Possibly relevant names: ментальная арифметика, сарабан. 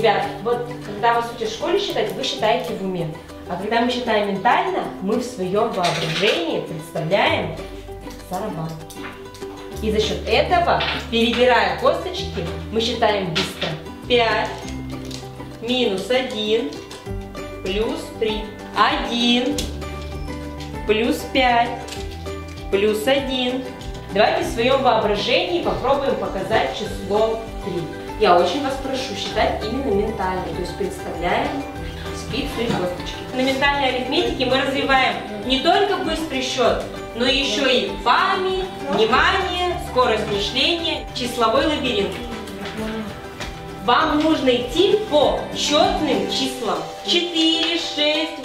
Ребят, вот когда вас учат в школе считать, вы считаете в уме. А когда мы считаем ментально, мы в своем воображении представляем сарабан. И за счет этого, перебирая косточки, мы считаем быстро. 5 минус 1 плюс 3. 1 плюс 5 плюс 1. Давайте в своем воображении попробуем показать число 3. Я очень вас прошу считать именно ментально, то есть представляем спицу и косточки. На ментальной арифметике мы развиваем не только быстрый счет, но еще и память, внимание, скорость мышления, числовой лабиринт. Вам нужно идти по четным числам. 4, 6,